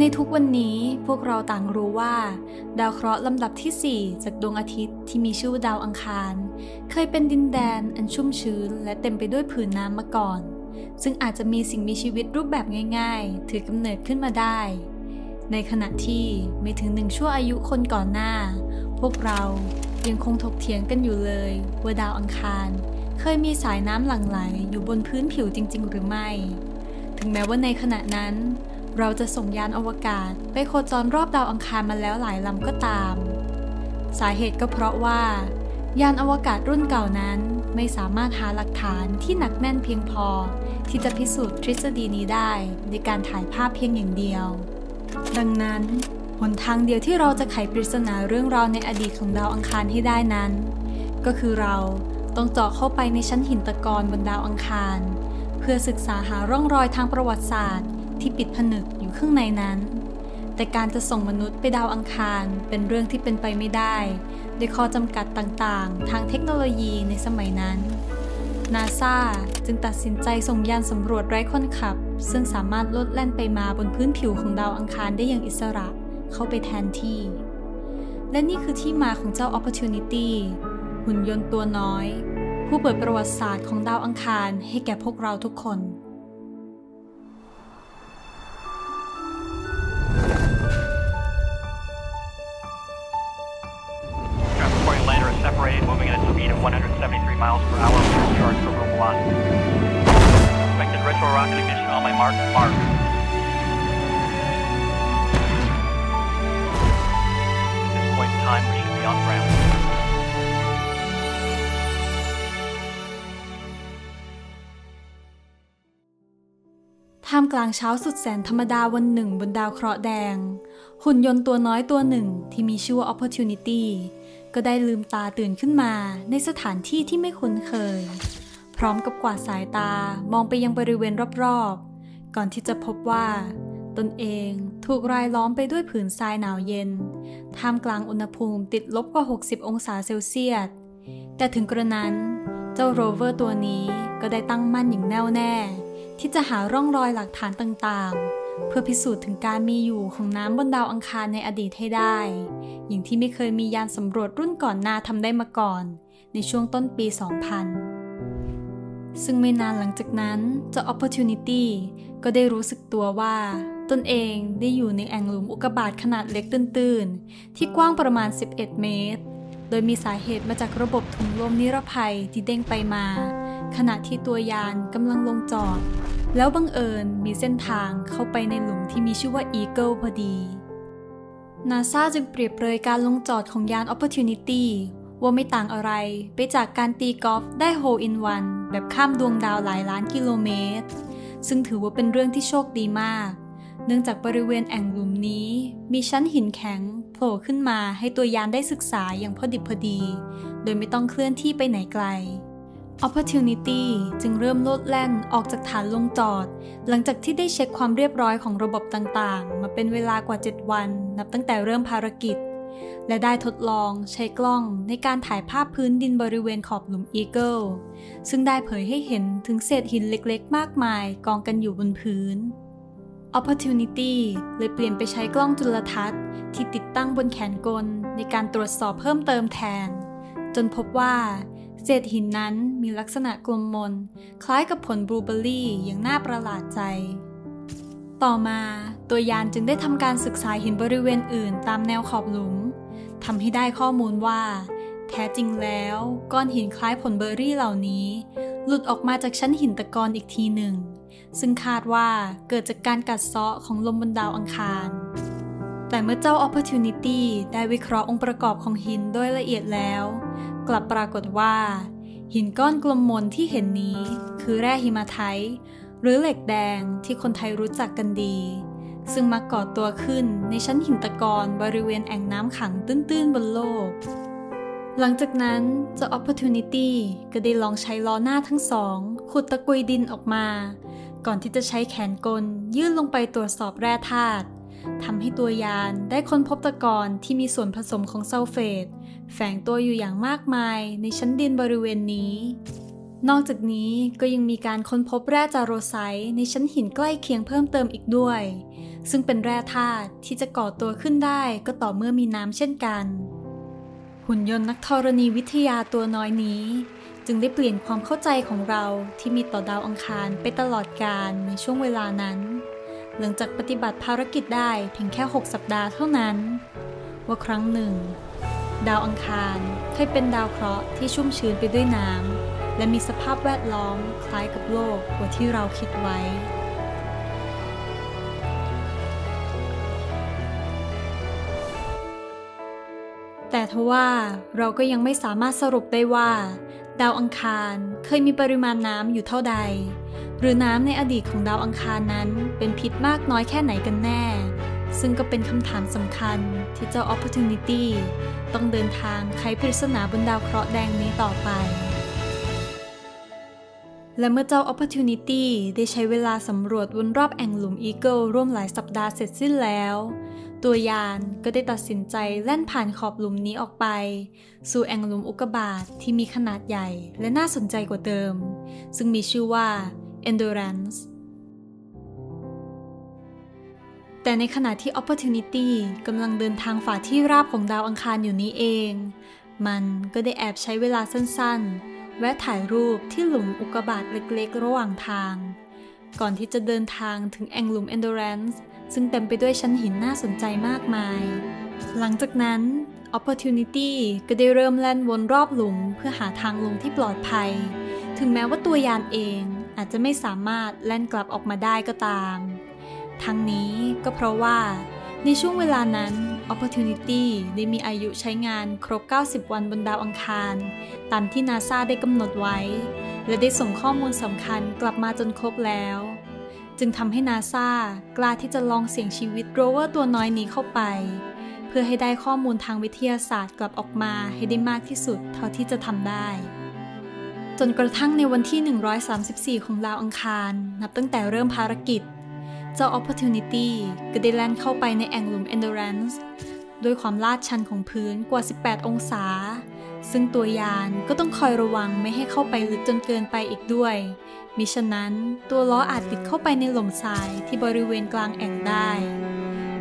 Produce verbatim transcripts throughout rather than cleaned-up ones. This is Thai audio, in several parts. ในทุกวันนี้พวกเราต่างรู้ว่าดาวเคราะห์ลำดับที่สี่จากดวงอาทิตย์ที่มีชื่อว่าดาวอังคารเคยเป็นดินแดนอันชุ่มชื้นและเต็มไปด้วยผืนน้ำมาก่อนซึ่งอาจจะมีสิ่งมีชีวิตรูปแบบง่ายๆถือกำเนิดขึ้นมาได้ในขณะที่ไม่ถึงหนึ่งชั่วอายุคนก่อนหน้าพวกเรายังคงถกเถียงกันอยู่เลยว่าดาวอังคารเคยมีสายน้ำหลั่งไหลอยู่บนพื้นผิวจริงๆหรือไม่ถึงแม้ว่าในขณะนั้นเราจะส่งยานอวกาศไปโคจรรอบดาวอังคารมาแล้วหลายลำก็ตามสาเหตุก็เพราะว่ายานอวกาศรุ่นเก่านั้นไม่สามารถหาหลักฐานที่หนักแน่นเพียงพอที่จะพิสูจน์ทฤษฎีนี้ได้ในการถ่ายภาพเพียงอย่างเดียวดังนั้นหนทางเดียวที่เราจะไขปริศนาเรื่องราวในอดีตของดาวอังคารให้ได้นั้นก็คือเราต้องเจาะเข้าไปในชั้นหินตะกอนบนดาวอังคารเพื่อศึกษาหาร่องรอยทางประวัติศาสตร์ที่ปิดผนึกอยู่ข้างในนั้นแต่การจะส่งมนุษย์ไปดาวอังคารเป็นเรื่องที่เป็นไปไม่ได้โดยข้อจำกัดต่างๆทางเทคโนโลยีในสมัยนั้นนาซาจึงตัดสินใจส่งยานสำรวจไร้คนขับซึ่งสามารถลดแล่นไปมาบนพื้นผิวของดาวอังคารได้อย่างอิสระเข้าไปแทนที่และนี่คือที่มาของเจ้า Opportunity หุ่นยนต์ตัวน้อยผู้เปิดประวัติศาสตร์ของดาวอังคารให้แก่พวกเราทุกคนท่ามกลางเช้าสุดแสนธรรมดาวันหนึ่งบนดาวเคราะห์แดงหุ่นยนต์ตัวน้อยตัวหนึ่งที่มีชื่อว่า Opportunity ก็ได้ลืมตาตื่นขึ้นมาในสถานที่ที่ไม่คุ้นเคยพร้อมกับกวาดสายตามองไปยังบริเวณรอบๆก่อนที่จะพบว่าตนเองถูกรายล้อมไปด้วยผืนทรายหนาวเย็นท่ามกลางอุณหภูมิติดลบกว่าหกสิบองศาเซลเซียสแต่ถึงกระนั้นเจ้าโรเวอร์ตัวนี้ก็ได้ตั้งมั่นอย่างแน่วแน่ที่จะหาร่องรอยหลักฐานต่างๆเพื่อพิสูจน์ถึงการมีอยู่ของน้ำบนดาวอังคารในอดีตให้ได้อย่างที่ไม่เคยมียานสำรวจรุ่นก่อนหน้าทำได้มาก่อนในช่วงต้นปี สองพันซึ่งไม่นานหลังจากนั้นเจ้า Opportunity ก็ได้รู้สึกตัวว่าตนเองได้อยู่ในแอ่งหลุมอุกกาบาตขนาดเล็กตื้นๆที่กว้างประมาณสิบเอ็ดเมตรโดยมีสาเหตุมาจากระบบถุงลมนิรภัยที่เด้งไปมาขณะที่ตัวยานกำลังลงจอดแล้วบังเอิญมีเส้นทางเข้าไปในหลุมที่มีชื่อว่า Eagle พอดีนาซาจึงเปรียบเปรยการลงจอดของยาน Opportunity ว่าไม่ต่างอะไรไปจากการตีกอล์ฟได้ Hole in One แบบข้ามดวงดาวหลายล้านกิโลเมตรซึ่งถือว่าเป็นเรื่องที่โชคดีมากเนื่องจากบริเวณแอ่งหลุมนี้มีชั้นหินแข็งโผล่ขึ้นมาให้ตัวยานได้ศึกษาอย่างพอดิบพอดีโดยไม่ต้องเคลื่อนที่ไปไหนไกล Opportunity จึงเริ่มโลดแล่นออกจากฐานลงจอดหลังจากที่ได้เช็คความเรียบร้อยของระบบต่างๆมาเป็นเวลากว่าเจ็ดวันนับตั้งแต่เริ่มภารกิจและได้ทดลองใช้กล้องในการถ่ายภาพพื้นดินบริเวณขอบหลุม Eagle ซึ่งได้เผยให้เห็นถึงเศษหินเล็กๆมากมายกองกันอยู่บนพื้นOpportunity เลยเปลี่ยนไปใช้กล้องจุลทรรศน์ที่ติดตั้งบนแขนกลในการตรวจสอบเพิ่มเติมแทนจนพบว่าเศษหินนั้นมีลักษณะกลมมนคล้ายกับผลบลูเบอร์รี่อย่างน่าประหลาดใจต่อมาตัวยานจึงได้ทำการศึกษาหินบริเวณอื่นตามแนวขอบหลุมทำให้ได้ข้อมูลว่าแท้จริงแล้วก้อนหินคล้ายผลเบอร์รี่เหล่านี้หลุดออกมาจากชั้นหินตะกอนอีกทีหนึ่งซึ่งคาดว่าเกิดจากการกัดเซาะของลมบนดาวอังคารแต่เมื่อเจ้า Opportunity ได้วิเคราะห์องค์ประกอบของหินโดยละเอียดแล้วกลับปรากฏว่าหินก้อนกลมมนที่เห็นนี้คือแร่หิมาไทต์หรือเหล็กแดงที่คนไทยรู้จักกันดีซึ่งมาก่อตัวขึ้นในชั้นหินตะกอนบริเวณแอ่งน้ำขังตื้นๆบนโลกหลังจากนั้นเจ้า Opportunity ก็ได้ลองใช้ล้อหน้าทั้งสองขุดตะกุยดินออกมาก่อนที่จะใช้แขนกลยื่นลงไปตรวจสอบแร่ธาตุทำให้ตัวยานได้ค้นพบตะกอนที่มีส่วนผสมของซัลเฟตแฝงตัวอยู่อย่างมากมายในชั้นดินบริเวณนี้ นอกจากนี้ก็ยังมีการค้นพบแร่จาโรไซต์ในชั้นหินใกล้เคียงเพิ่มเติมอีกด้วยซึ่งเป็นแร่ธาตุที่จะก่อตัวขึ้นได้ก็ต่อเมื่อมีน้ำเช่นกันหุ่นยนต์นักธรณีวิทยาตัวน้อยนี้จึงได้เปลี่ยนความเข้าใจของเราที่มีต่อดาวอังคารไปตลอดกาลในช่วงเวลานั้นหลังจากปฏิบัติภารกิจได้เพียงแค่หกสัปดาห์เท่านั้นว่าครั้งหนึ่งดาวอังคารเคยเป็นดาวเคราะห์ที่ชุ่มชื้นไปด้วยน้ำและมีสภาพแวดล้อมคล้ายกับโลกกว่าที่เราคิดไว้แต่ทว่าเราก็ยังไม่สามารถสรุปได้ว่าดาวอังคารเคยมีปริมาณน้ำอยู่เท่าใดหรือน้ำในอดีตของดาวอังคารนั้นเป็นพิษมากน้อยแค่ไหนกันแน่ซึ่งก็เป็นคำถามสำคัญที่เจ้า Opportunity ต้องเดินทางไขปริศนาบนดาวเคราะห์แดงนี้ต่อไปและเมื่อเจ้า Opportunity ได้ใช้เวลาสำรวจวนรอบแอ่งหลุม Eagle ร่วมหลายสัปดาห์เสร็จสิ้นแล้วตัวยานก็ได้ตัดสินใจแล่นผ่านขอบหลุมนี้ออกไปสู่แอ่งหลุมอุกกาบาตที่มีขนาดใหญ่และน่าสนใจกว่าเดิมซึ่งมีชื่อว่า Enduranceแต่ในขณะที่ Opportunity กำลังเดินทางฝ่าที่ราบของดาวอังคารอยู่นี้เองมันก็ได้แอบใช้เวลาสั้นๆแวะถ่ายรูปที่หลุมอุกกาบาตเล็กๆระหว่างทางก่อนที่จะเดินทางถึงแอ่งหลุม Endurance ซึ่งเต็มไปด้วยชั้นหินน่าสนใจมากมายหลังจากนั้น Opportunity ก็ได้เริ่มแล่นวนรอบหลุมเพื่อหาทางลงที่ปลอดภัยถึงแม้ว่าตัวยานเองอาจจะไม่สามารถแล่นกลับออกมาได้ก็ตามทั้งนี้ก็เพราะว่าในช่วงเวลานั้น Opportunity ได้มีอายุใช้งานครบเก้าสิบวันบนดาวอังคารตามที่ นาซา ได้กำหนดไว้และได้ส่งข้อมูลสำคัญกลับมาจนครบแล้วจึงทำให้ นาซา กล้าที่จะลองเสี่ยงชีวิตโรเวอร์ตัวน้อยนี้เข้าไปเพื่อให้ได้ข้อมูลทางวิทยาศาสตร์กลับออกมาให้ได้มากที่สุดเท่าที่จะทำได้จนกระทั่งในวันที่หนึ่งร้อยสามสิบสี่ของดาวอังคารนับตั้งแต่เริ่มภารกิจเจ้า Opportunity ก็ได้แล่นเข้าไปในแอ่งหลุม Endurance ด้วยความลาดชันของพื้นกว่าสิบแปดองศาซึ่งตัวยานก็ต้องคอยระวังไม่ให้เข้าไปลึกจนเกินไปอีกด้วยมิฉะนั้นตัวล้ออาจติดเข้าไปในหล่มทรายที่บริเวณกลางแอ่งได้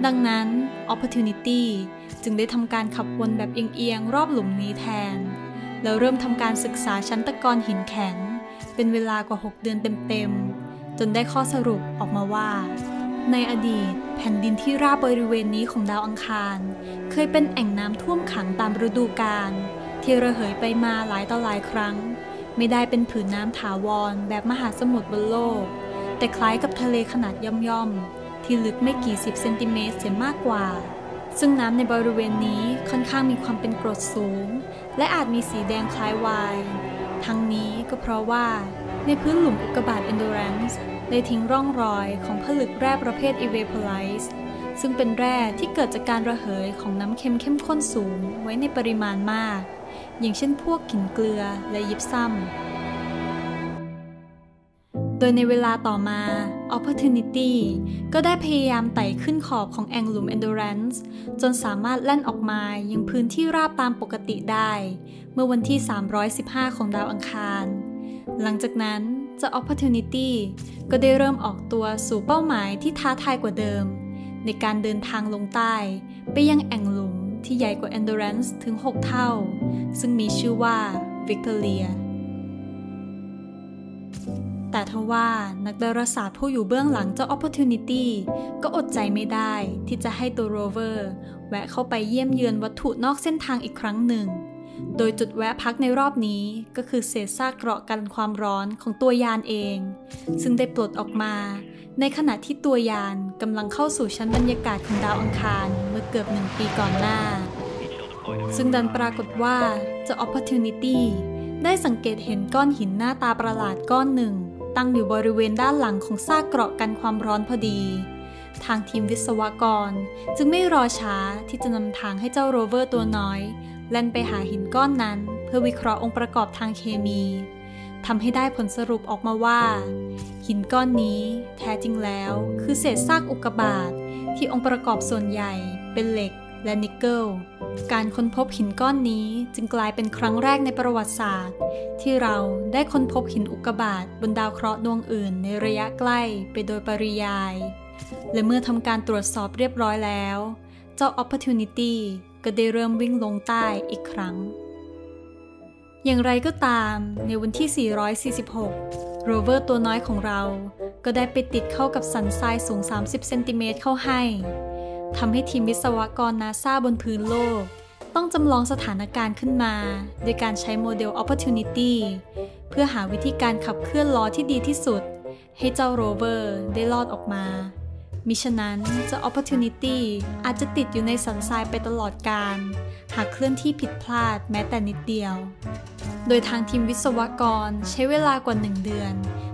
ดังนั้น Opportunity จึงได้ทำการขับวนแบบเอียงๆรอบหลุมนี้แทนแล้วเริ่มทำการศึกษาชั้นตะกอนหินแข็งเป็นเวลากว่าหกเดือนเต็มๆจนได้ข้อสรุปออกมาว่าในอดีตแผ่นดินที่ราบบริเวณนี้ของดาวอังคารเคยเป็นแอ่งน้ำท่วมขังตามฤดูกาลที่ระเหยไปมาหลายต่อหลายครั้งไม่ได้เป็นผืนน้ำถาวรแบบมหาสมุทรบนโลกแต่คล้ายกับทะเลขนาดย่อมๆที่ลึกไม่กี่สิบเซนติเมตรเสียมากกว่าซึ่งน้ำในบริเวณนี้ค่อนข้างมีความเป็นกรดสูงและอาจมีสีแดงคล้ายไวน์ทั้งนี้ก็เพราะว่าในพื้นหลุมอุกกาบาต Endurance ได้ทิ้งร่องรอยของผลึกแร่ประเภท Evaporite ซึ่งเป็นแร่ที่เกิดจากการระเหยของน้ำเค็มเข้มข้นสูงไว้ในปริมาณมากอย่างเช่นพวกหินเกลือและยิปซัมโดยในเวลาต่อมา Opportunity ก็ได้พยายามไต่ขึ้นขอบของแอ่งหลุม Endurance จนสามารถแล่นออกมายังพื้นที่ราบตามปกติได้เมื่อวันที่สามร้อยสิบห้าของดาวอังคารหลังจากนั้นเจ้า Opportunity ก็ได้เริ่มออกตัวสู่เป้าหมายที่ท้าทายกว่าเดิมในการเดินทางลงใต้ไปยังแอ่งหลุมที่ใหญ่กว่า Endurance ถึงหกเท่าซึ่งมีชื่อว่า Victoria แต่ทว่านักดาราศาสตร์ผู้อยู่เบื้องหลังเจ้า Opportunity ก็อดใจไม่ได้ที่จะให้ตัวโรเวอร์แวะเข้าไปเยี่ยมเยือนวัตถุนอกเส้นทางอีกครั้งหนึ่งโดยจุดแวะพักในรอบนี้ก็คือเศษซากเกราะกันความร้อนของตัวยานเองซึ่งได้ปลดออกมาในขณะที่ตัวยานกำลังเข้าสู่ชั้นบรรยากาศของดาวอังคารเมื่อเกือบหนึ่งปีก่อนหน้าซึ่งดันปรากฏว่าเจ้า Opportunity ได้สังเกตเห็นก้อนหินหน้าตาประหลาดก้อนหนึ่งตั้งอยู่บริเวณด้านหลังของซากเกราะกันความร้อนพอดีทางทีมวิศวกรจึงไม่รอช้าที่จะนำทางให้เจ้าโรเวอร์ตัวน้อยแล่นไปหาหินก้อนนั้นเพื่อวิเคราะห์องค์ประกอบทางเคมีทำให้ได้ผลสรุปออกมาว่าหินก้อนนี้แท้จริงแล้วคือเศษซากอุกกาบาตที่องค์ประกอบส่วนใหญ่เป็นเหล็กและนิกเกิล การค้นพบหินก้อนนี้จึงกลายเป็นครั้งแรกในประวัติศาสตร์ที่เราได้ค้นพบหินอุกกาบาตบนดาวเคราะห์ดวงอื่นในระยะใกล้ไปโดยปริยายและเมื่อทำการตรวจสอบเรียบร้อยแล้วเจ้า Opportunity ก็ได้เริ่มวิ่งลงใต้อีกครั้งอย่างไรก็ตามในวันที่สี่ร้อยสี่สิบหกโรเวอร์ตัวน้อยของเราก็ได้ไปติดเข้ากับสันทรายสูงสามสิบเซนติเมตรเข้าให้ทำให้ทีมวิศวกรนาซาบนพื้นโลกต้องจำลองสถานการณ์ขึ้นมาโดยการใช้โมเดล Opportunity เพื่อหาวิธีการขับเคลื่อนล้อที่ดีที่สุดให้เจ้าโรเวอร์ได้ลอดออกมามิฉะนั้นเจ้า Opportunity อาจจะติดอยู่ในสันทรายไปตลอดการหากเคลื่อนที่ผิดพลาดแม้แต่นิดเดียวโดยทางทีมวิศวกรใช้เวลากว่าหนึ่งเดือน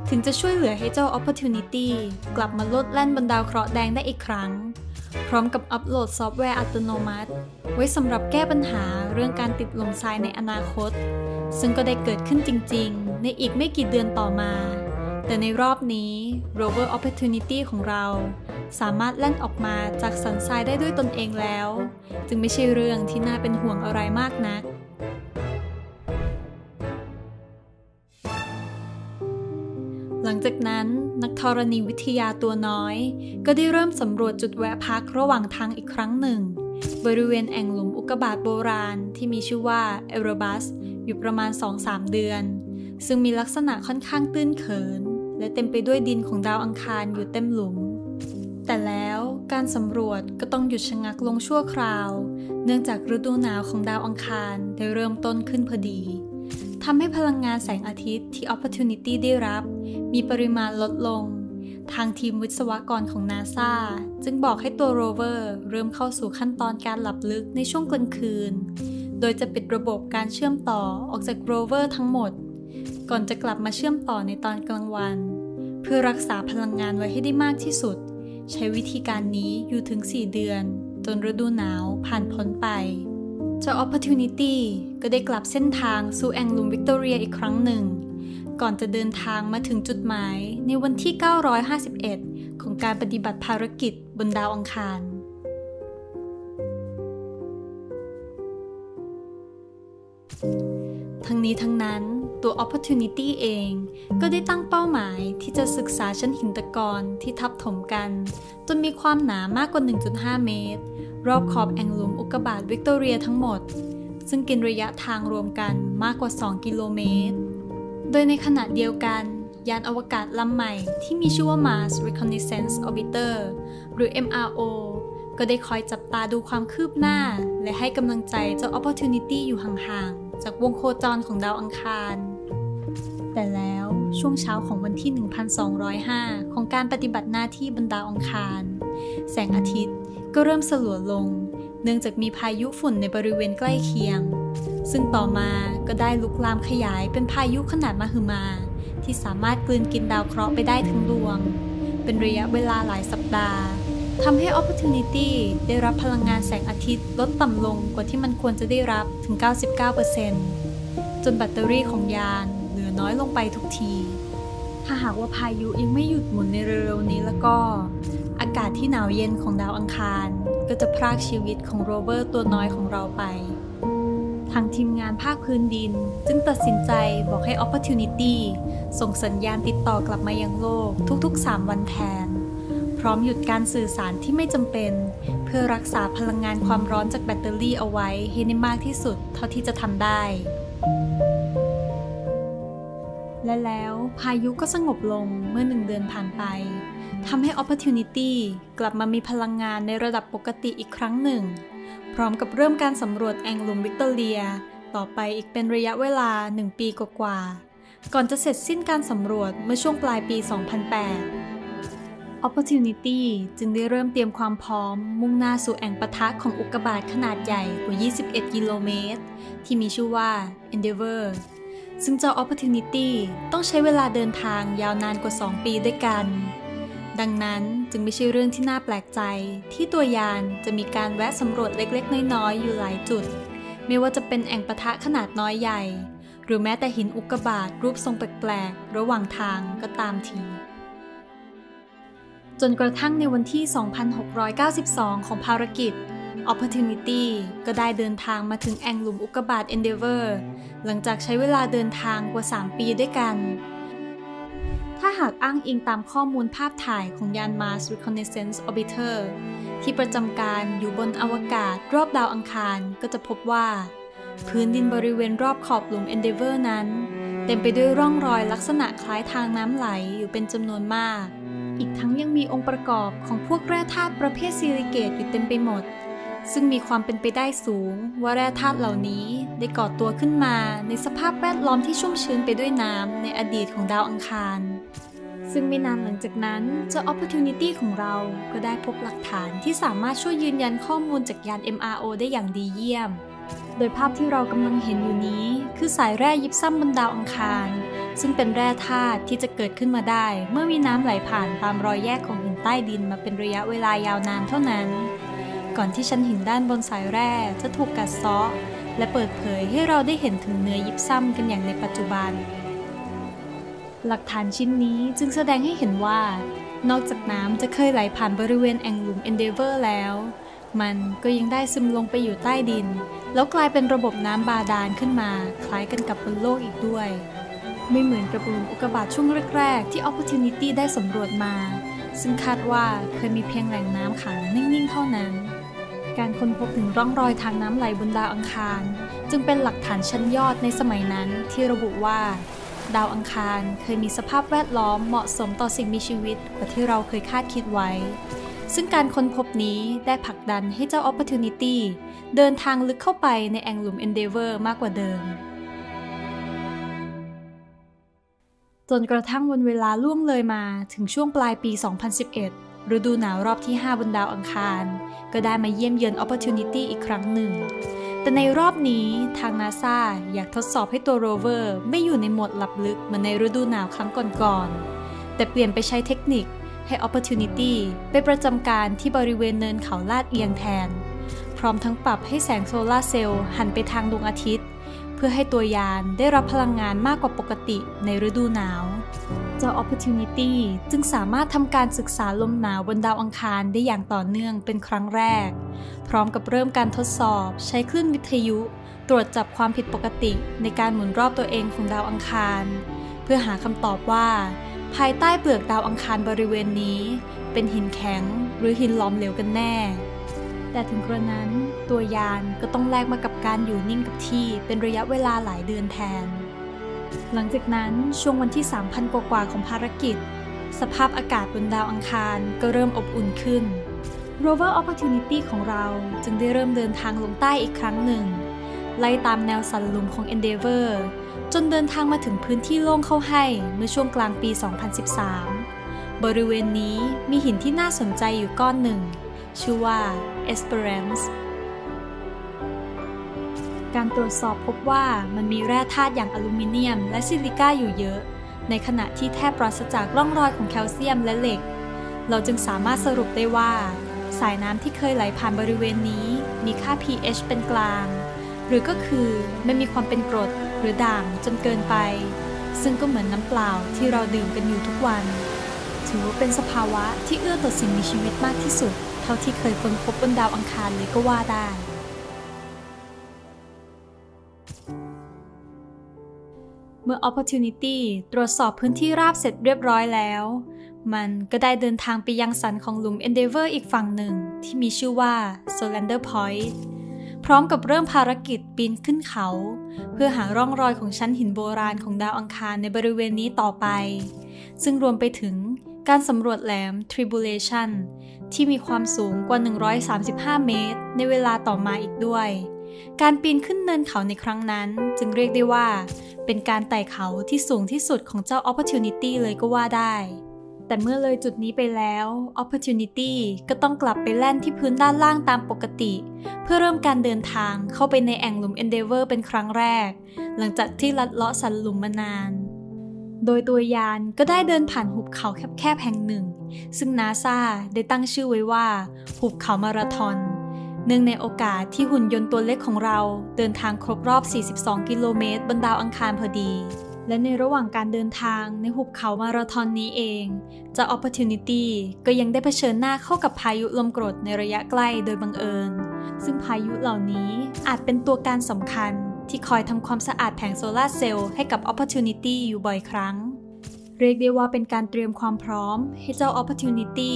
ถึงจะช่วยเหลือให้เจ้า Opportunity กลับมาโลดแล่นบนดาวเคราะห์แดงได้อีกครั้งพร้อมกับอัปโหลดซอฟต์แวร์อัตโนมัติไว้สำหรับแก้ปัญหาเรื่องการติดลมทรายในอนาคตซึ่งก็ได้เกิดขึ้นจริงๆในอีกไม่กี่เดือนต่อมาแต่ในรอบนี้โรเวอร์ Opportunity ของเราสามารถแล่นออกมาจากสันทรายได้ด้วยตนเองแล้วจึงไม่ใช่เรื่องที่น่าเป็นห่วงอะไรมากนักหลังจากนั้นนักธรณีวิทยาตัวน้อยก็ได้เริ่มสำรวจจุดแวะพักระหว่างทางอีกครั้งหนึ่งบริเวณแอ่งหลุมอุกกาบาตโบราณที่มีชื่อว่าเอเรบัสอยู่ประมาณ สองถึงสาม เดือนซึ่งมีลักษณะค่อนข้างตื้นเขินและเต็มไปด้วยดินของดาวอังคารอยู่เต็มหลุมแต่แล้วการสำรวจก็ต้องหยุดชะงักลงชั่วคราวเนื่องจากฤดูหนาวของดาวอังคารได้เริ่มต้นขึ้นพอดีทำให้พลังงานแสงอาทิตย์ที่ Opportunity ได้รับมีปริมาณลดลงทางทีมวิศวกรของ NASA จึงบอกให้ตัวโรเวอร์เริ่มเข้าสู่ขั้นตอนการหลับลึกในช่วงกลางคืนโดยจะปิดระบบการเชื่อมต่อออกจากโรเวอร์ทั้งหมดก่อนจะกลับมาเชื่อมต่อในตอนกลางวันเพื่อรักษาพลังงานไว้ให้ได้มากที่สุดใช้วิธีการนี้อยู่ถึงสี่เดือนจนฤดูหนาวผ่านพ้นไปเจ้า Opportunity ก็ได้กลับเส้นทางสู่แอ่งหลุมวิกตอเรียอีกครั้งหนึ่งก่อนจะเดินทางมาถึงจุดหมายในวันที่เก้าร้อยห้าสิบเอ็ดของการปฏิบัติภารกิจบนดาวอังคารทั้งนี้ทั้งนั้นตัว Opportunity เองก็ได้ตั้งเป้าหมายที่จะศึกษาชั้นหินตะกอนที่ทับถมกันจนมีความหนามากกว่า หนึ่งจุดห้า เมตรรอบขอบแอ่งหลุมอุกกาบาตวิกตอเรียทั้งหมดซึ่งกินระยะทางรวมกันมากกว่าสองกิโลเมตรโดยในขณะเดียวกันยานอวกาศลำใหม่ที่มีชื่อว่า Mars Reconnaissance Orbiter หรือ เอ็ม อาร์ โอ ก็ได้คอยจับตาดูความคืบหน้าและให้กำลังใจเจ้า Opportunity อยู่ห่างๆจากวงโคจรของดาวอังคารแต่แล้วช่วงเช้าของวันที่หนึ่งพันสองร้อยห้าของการปฏิบัติหน้าที่บนดาวอังคารแสงอาทิตย์ก็เริ่มสลัวลงเนื่องจากมีพายุฝุ่นในบริเวณใกล้เคียงซึ่งต่อมาก็ได้ลุกลามขยายเป็นพายุขนาดมหึมาที่สามารถกลืนกินดาวเคราะห์ไปได้ทั้งดวงเป็นระยะเวลาหลายสัปดาห์ทำให้ Opportunity ได้รับพลังงานแสงอาทิตย์ลดต่ำลงกว่าที่มันควรจะได้รับถึง เก้าสิบเก้าเปอร์เซ็นต์ จนแบตเตอรี่ของยานเหลือน้อยลงไปทุกทีถ้าหากว่าพายุยังไม่หยุดหมุนในเร็วๆนี้แล้วก็อากาศที่หนาวเย็นของดาวอังคารก็จะพรากชีวิตของโรเวอร์ตัวน้อยของเราไปทางทีมงานภาคพื้นดินจึงตัดสินใจบอกให้ Opportunity ส่งสัญญาณติดต่อกลับมายังโลกทุกๆสามวันแทนพร้อมหยุดการสื่อสารที่ไม่จำเป็นเพื่อรักษาพลังงานความร้อนจากแบตเตอรี่เอาไว้ให้ได้มากที่สุดเท่าที่จะทำได้และแล้วพายุก็สงบลงเมื่อหนึ่งเดือนผ่านไปทำให้ Opportunity กลับมามีพลังงานในระดับปกติอีกครั้งหนึ่งพร้อมกับเริ่มการสำรวจแอ่งหลุมวิกตอเรียต่อไปอีกเป็นระยะเวลาหนึ่งปีกว่าๆก่อนจะเสร็จสิ้นการสำรวจเมื่อช่วงปลายปี สองพันแปด Opportunity จึงได้เริ่มเตรียมความพร้อมมุ่งหน้าสู่แอ่งปะทะของอุกกาบาตขนาดใหญ่กว่ายี่สิบเอ็ดกิโลเมตรที่มีชื่อว่า Endeavour ซึ่งเจ้า Opportunity ต้องใช้เวลาเดินทางยาวนานกว่าสองปีด้วยกันดังนั้นจึงไม่ใช่เรื่องที่น่าแปลกใจที่ตัวยานจะมีการแวะสำรวจเล็กๆน้อยๆอยู่หลายจุดไม่ว่าจะเป็นแอ่งปะทะขนาดน้อยใหญ่หรือแม้แต่หินอุกกาบาตรูปทรงแปลกๆระหว่างทางก็ตามทีจนกระทั่งในวันที่สองพันหกร้อยเก้าสิบสองของภารกิจ Opportunity ก็ได้เดินทางมาถึงแอ่งหลุมอุกกาบาต Endeavour หลังจากใช้เวลาเดินทางกว่าสามปีด้วยกันถ้าหากอ้างอิงตามข้อมูลภาพถ่ายของยาน Mars Reconnaissance Orbiter ที่ประจำการอยู่บนอวกาศรอบดาวอังคารก็จะพบว่าพื้นดินบริเวณรอบขอบหลุม Endeavour นั้นเต็มไปด้วยร่องรอยลักษณะคล้ายทางน้ำไหลอยู่เป็นจำนวนมากอีกทั้งยังมีองค์ประกอบของพวกแร่ธาตุประเภทซิลิเกตอยู่เต็มไปหมดซึ่งมีความเป็นไปได้สูงว่าแร่ธาตุเหล่านี้ได้ก่อตัวขึ้นมาในสภาพแวดล้อมที่ชุ่มชื้นไปด้วยน้ำในอดีตของดาวอังคารซึ่งไม่นานหลังจากนั้นเจ้า Opportunity ของเราก็ได้พบหลักฐานที่สามารถช่วยยืนยันข้อมูลจากยาน เอ็ม อาร์ โอ ได้อย่างดีเยี่ยมโดยภาพที่เรากำลังเห็นอยู่นี้คือสายแร่ยิปซัมบนดาวอังคารซึ่งเป็นแร่ธาตุที่จะเกิดขึ้นมาได้เมื่อมีน้ำไหลผ่านตามรอยแยกของหินใต้ดินมาเป็นระยะเวลายาวนานเท่านั้นก่อนที่ชั้นหินด้านบนสายแร่จะถูกกัดเซาะและเปิดเผยให้เราได้เห็นถึงเนื้อยิปซัมกันอย่างในปัจจุบันหลักฐานชิ้นนี้จึงแสดงให้เห็นว่านอกจากน้ำจะเคยไหลผ่านบริเวณแอ่งหลุม Endeavour แล้วมันก็ยังได้ซึมลงไปอยู่ใต้ดินแล้วกลายเป็นระบบน้ำบาดาลขึ้นมาคล้ายกันกับบนโลกอีกด้วยไม่เหมือนกระบุนอุกกาบาตช่วงแรกๆที่ Opportunity ได้สำรวจมาซึ่งคาดว่าเคยมีเพียงแหล่งน้ำขังนิ่งๆเท่านั้นการค้นพบถึงร่องรอยทางน้ำไหลบนดาวอังคารจึงเป็นหลักฐานชั้นยอดในสมัยนั้นที่ระบุว่าดาวอังคารเคยมีสภาพแวดล้อมเหมาะสมต่อสิ่งมีชีวิตกว่าที่เราเคยคาดคิดไว้ซึ่งการค้นพบนี้ได้ผลักดันให้เจ้า Opportunity เดินทางลึกเข้าไปในแอ่งหลุม Endeavour มากกว่าเดิมจนกระทั่งวันเวลาล่วงเลยมาถึงช่วงปลายปี สองพันสิบเอ็ด ฤดูหนาวรอบที่ห้าบนดาวอังคารก็ได้มาเยี่ยมเยือน Opportunity อีกครั้งหนึ่งแต่ในรอบนี้ทาง นาซา อยากทดสอบให้ตัวโรเวอร์ไม่อยู่ในโหมดหลับลึกเหมือนในฤดูหนาวครั้งก่อนๆแต่เปลี่ยนไปใช้เทคนิคให้ Opportunity ไปประจำการที่บริเวณเนินเขาลาดเอียงแทนพร้อมทั้งปรับให้แสงโซลาร์เซลล์หันไปทางดวงอาทิตย์เพื่อให้ตัวยานได้รับพลังงานมากกว่าปกติในฤดูหนาวเจ้า Opportunity จึงสามารถทำการศึกษาลมหนาวบนดาวอังคารได้อย่างต่อเนื่องเป็นครั้งแรกพร้อมกับเริ่มการทดสอบใช้คลื่นวิทยุตรวจจับความผิดปกติในการหมุนรอบตัวเองของดาวอังคารเพื่อหาคำตอบว่าภายใต้เปลือกดาวอังคารบริเวณนี้เป็นหินแข็งหรือหินล้อมเหลวกันแน่แต่ถึงกระนั้นตัวยานก็ต้องแลกมากับการอยู่นิ่งกับที่เป็นระยะเวลาหลายเดือนแทนหลังจากนั้นช่วงวันที่ สามพัน กว่าๆของภารกิจสภาพอากาศบนดาวอังคารก็เริ่มอบอุ่นขึ้น Rover Opportunity ของเราจึงได้เริ่มเดินทางลงใต้อีกครั้งหนึ่งไล่ตามแนวสันหลุมของ Endeavour จนเดินทางมาถึงพื้นที่โล่งเข้าให้เมื่อช่วงกลางปี สองพันสิบสาม บริเวณนี้มีหินที่น่าสนใจอยู่ก้อนหนึ่งชื่อว่าEndurance การตรวจสอบพบว่ามันมีแร่ธาตุอย่างอลูมิเนียมและซิลิก้าอยู่เยอะในขณะที่แทบปราศจากร่องรอยของแคลเซียมและเหล็กเราจึงสามารถสรุปได้ว่าสายน้ำที่เคยไหลผ่านบริเวณนี้มีค่า พี เอช เป็นกลางหรือก็คือไม่มีความเป็นกรดหรือด่างจนเกินไปซึ่งก็เหมือนน้ำเปล่าที่เราดื่มกันอยู่ทุกวันถือว่าเป็นสภาวะที่เอื้อต่อสิ่งมีชีวิตมากที่สุดเท่าที่เคยค้นพบบนดาวอังคารเลยก็ว่าได้เมื่อ Opportunity ตรวจสอบพื้นที่ราบเสร็จเรียบร้อยแล้วมันก็ได้เดินทางไปยังสันของหลุม Endeavour อีกฝั่งหนึ่งที่มีชื่อว่า Solander Point พร้อมกับเริ่มภารกิจปีนขึ้นเขาเพื่อหาร่องรอยของชั้นหินโบราณของดาวอังคารในบริเวณนี้ต่อไปซึ่งรวมไปถึงการสำรวจแหลม Tribulation ที่มีความสูงกว่าหนึ่งร้อยสามสิบห้าเมตรในเวลาต่อมาอีกด้วยการปีนขึ้นเนินเขาในครั้งนั้นจึงเรียกได้ว่าเป็นการไต่เขาที่สูงที่สุดของเจ้า Opportunity เลยก็ว่าได้แต่เมื่อเลยจุดนี้ไปแล้ว Opportunity ก็ต้องกลับไปแล่นที่พื้นด้านล่างตามปกติเพื่อเริ่มการเดินทางเข้าไปในแอ่งหลุม Endeavour เป็นครั้งแรกหลังจากที่ลัดเลาะสันหลุมมานานโดยตัวยานก็ได้เดินผ่านหุบเขาแคบๆแห่งหนึ่งซึ่ง นาซา ได้ตั้งชื่อไว้ว่าหุบเขามาราธอนเนื่องในโอกาสที่หุ่นยนต์ตัวเล็กของเราเดินทางครบรอบสี่สิบสองกิโลเมตรบนดาวอังคารพอดีและในระหว่างการเดินทางในหุบเขามาราธอนนี้เองเจ้า Opportunity ก็ยังได้เผชิญหน้าเข้ากับพายุลมกรดในระยะใกล้โดยบังเอิญ ซึ่งพายุเหล่านี้อาจเป็นตัวการสำคัญที่คอยทำความสะอาดแผงโซลาร์เซลล์ให้กับ Opportunity อยู่บ่อยครั้งเรียกได้ว่าเป็นการเตรียมความพร้อมให้เจ้า Opportunity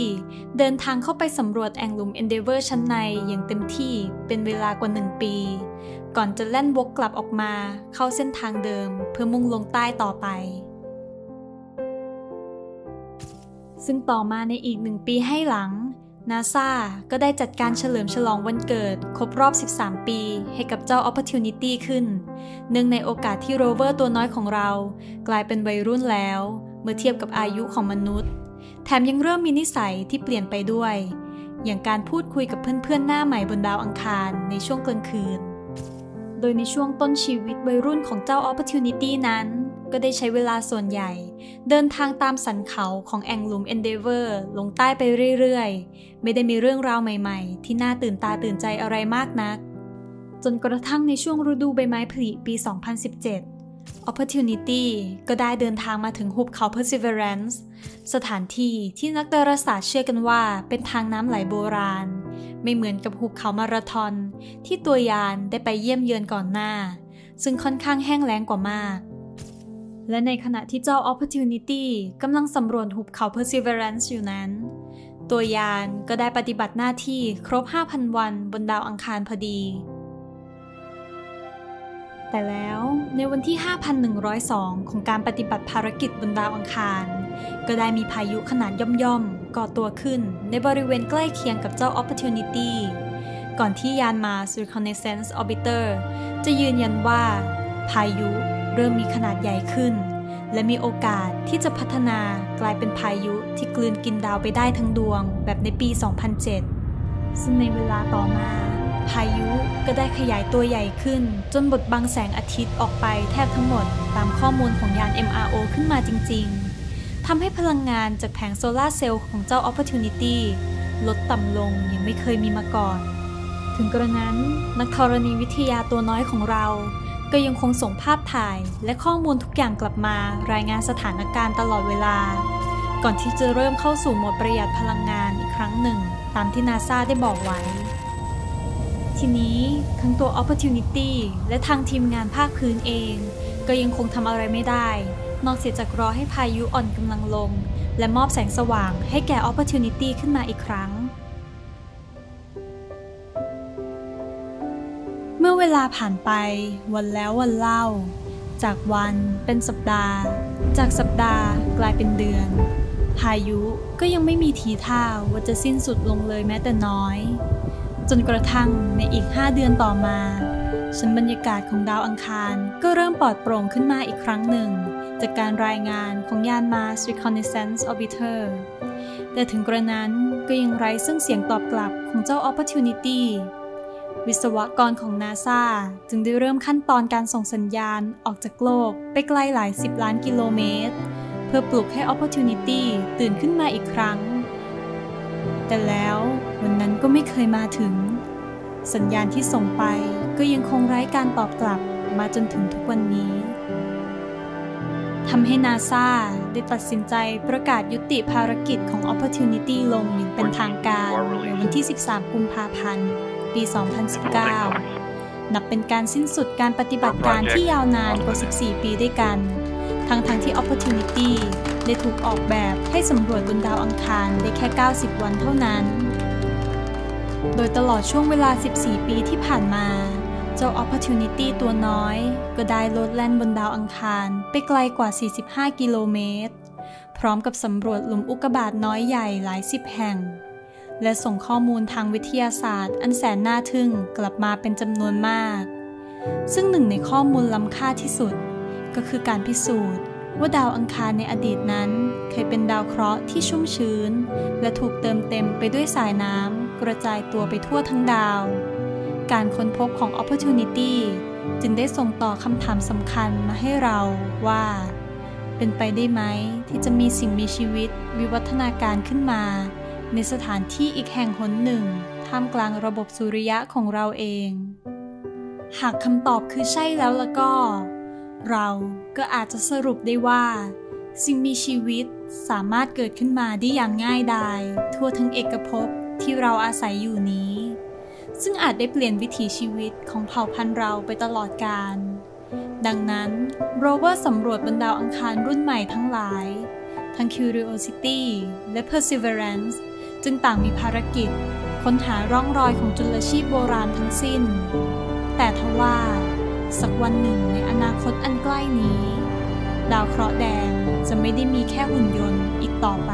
เดินทางเข้าไปสำรวจแอ่งหลุม Endeavour ชั้นในอย่างเต็มที่เป็นเวลากว่าหนึ่งปีก่อนจะแล่นวกกลับออกมาเข้าเส้นทางเดิมเพื่อมุ่งลงใต้ต่อไปซึ่งต่อมาในอีกหนึ่งปีให้หลังนาซาก็ได้จัดการเฉลิมฉลองวันเกิดครบรอบสิบสามปีให้กับเจ้า Opportunity ขึ้นเนื่องในโอกาสที่โรเวอร์ตัวน้อยของเรากลายเป็นวัยรุ่นแล้วเมื่อเทียบกับอายุของมนุษย์แถมยังเริ่มมีนิสัยที่เปลี่ยนไปด้วยอย่างการพูดคุยกับเพื่อนๆหน้าใหม่บนดาวอังคารในช่วงกลางคืนโดยในช่วงต้นชีวิตวัยรุ่นของเจ้า Opportunity นั้นก็ได้ใช้เวลาส่วนใหญ่เดินทางตามสันเขาของแอ่งหลุม Endeavour ลงใต้ไปเรื่อยๆไม่ได้มีเรื่องราวใหม่ๆที่น่าตื่นตาตื่นใจอะไรมากนักจนกระทั่งในช่วงฤดูใบไม้ผลิปี สองพันสิบเจ็ด Opportunity ก็ได้เดินทางมาถึงหุบเขา Perseverance สถานที่ที่นักดาราศาสตร์เชื่อกันว่าเป็นทางน้ำไหลโบราณไม่เหมือนกับหุบเขามาราธอนที่ตัวยานได้ไปเยี่ยมเยือนก่อนหน้าซึ่งค่อนข้างแห้งแล้งกว่ามากและในขณะที่เจ้า Opportunity กำลังสำรวจหุบเขา Perseverance อยู่นั้นตัวยานก็ได้ปฏิบัติหน้าที่ครบ ห้าพัน วันบนดาวอังคารพอดีแต่แล้วในวันที่ ห้าพันหนึ่งร้อยสอง ของการปฏิบัติภารกิจบนดาวอังคารก็ได้มีพายุขนาดย่อมๆก่อตัวขึ้นในบริเวณใกล้เคียงกับเจ้า Opportunity ก่อนที่ยาน Mars Reconnaissance Orbiter จะยืนยันว่าพายุเริ่มมีขนาดใหญ่ขึ้นและมีโอกาสที่จะพัฒนากลายเป็นพายุที่กลืนกินดาวไปได้ทั้งดวงแบบในปี สองพันเจ็ด ซึ่งในเวลาต่อมาพายุก็ได้ขยายตัวใหญ่ขึ้นจนบดบังแสงอาทิตย์ออกไปแทบทั้งหมดตามข้อมูลของยาน เอ็ม อาร์ โอ ขึ้นมาจริงๆทำให้พลังงานจากแผงโซลาร์เซลล์ของเจ้า Opportunity ลดต่ำลงอย่างไม่เคยมีมาก่อนถึงกระนั้นนักธรณีวิทยาตัวน้อยของเราก็ยังคงส่งภาพถ่ายและข้อมูลทุกอย่างกลับมารายงานสถานการณ์ตลอดเวลาก่อนที่จะเริ่มเข้าสู่โหมดประหยัดพลังงานอีกครั้งหนึ่งตามที่นาซาได้บอกไว้ทีนี้ทั้งตัว Opportunity และทางทีมงานภาคพื้นเองก็ยังคงทำอะไรไม่ได้นอกเสียจากรอให้พายุอ่อนกำลังลงและมอบแสงสว่างให้แก่ Opportunity ขึ้นมาอีกครั้งเมื่อเวลาผ่านไปวันแล้ววันเล่าจากวันเป็นสัปดาห์จากสัปดาห์กลายเป็นเดือนพายุก็ยังไม่มีทีท่าว่าจะสิ้นสุดลงเลยแม้แต่น้อยจนกระทั่งในอีกห้าเดือนต่อมาชั้นบรรยากาศของดาวอังคารก็เริ่มปลอดโปร่งขึ้นมาอีกครั้งหนึ่งจากการรายงานของยาน Mars Reconnaissance Orbiter แต่ถึงกระนั้นก็ยังไร้ซึ่งเสียงตอบกลับของเจ้า Opportunityวิศวกรของนาซาจึงได้เริ่มขั้นตอนการส่งสัญญาณออกจากโลกไปไกลหลายสิบล้านกิโลเมตรเพื่อปลุกให้ Opportunity ตื่นขึ้นมาอีกครั้งแต่แล้ววันนั้นก็ไม่เคยมาถึงสัญญาณที่ส่งไปก็ยังคงไร้การตอบกลับมาจนถึงทุกวันนี้ทำให้นาซาได้ตัดสินใจประกาศยุติภารกิจของ Opportunity ลงอย่างเป็นทางการในวันที่ สิบสาม กุมภาพันธ์ปี สองพันสิบเก้า นับเป็นการสิ้นสุดการปฏิบัติการที่ยาวนานกว่า สิบสี่ ปีด้วยกัน ทั้งทั้งที่ Opportunity ได้ถูกออกแบบให้สำรวจบนดาวอังคารได้แค่ เก้าสิบ วันเท่านั้น โดยตลอดช่วงเวลา สิบสี่ ปีที่ผ่านมา เจ้า Opportunity ตัวน้อยก็ได้โลดแล่นบนดาวอังคารไปไกลกว่า สี่สิบห้า กิโลเมตร พร้อมกับสำรวจหลุมอุกกาบาตน้อยใหญ่หลายสิบแห่งและส่งข้อมูลทางวิทยาศาสตร์อันแสนน่าทึ่งกลับมาเป็นจำนวนมากซึ่งหนึ่งในข้อมูลล้ำค่าที่สุดก็คือการพิสูจน์ว่าดาวอังคารในอดีตนั้นเคยเป็นดาวเคราะห์ที่ชุ่มชื้นและถูกเติมเต็มไปด้วยสายน้ำกระจายตัวไปทั่วทั้งดาวการค้นพบของ Opportunity จึงได้ส่งต่อคำถามสำคัญมาให้เราว่าเป็นไปได้ไหมที่จะมีสิ่งมีชีวิตวิวัฒนาการขึ้นมาในสถานที่อีกแห่งหนหนึ่งท่ามกลางระบบสุริยะของเราเองหากคำตอบคือใช่แล้วละก็เราก็อาจจะสรุปได้ว่าสิ่งมีชีวิตสามารถเกิดขึ้นมาได้อย่างง่ายดายทั่วทั้งเอกภพที่เราอาศัยอยู่นี้ ซึ่งอาจได้เปลี่ยนวิถีชีวิตของเผ่าพันธุ์เราไปตลอดกาลดังนั้นโรเวอร์สำรวจบนดาวอังคารรุ่นใหม่ทั้งหลายทั้ง Curiosity และ Perseverance จึงต่างมีภารกิจค้นหาร่องรอยของจุลชีพโบราณทั้งสิ้นแต่ทว่าสักวันหนึ่งในอนาคตอันใกล้นี้ดาวเคราะห์แดงจะไม่ได้มีแค่หุ่นยนต์อีกต่อไป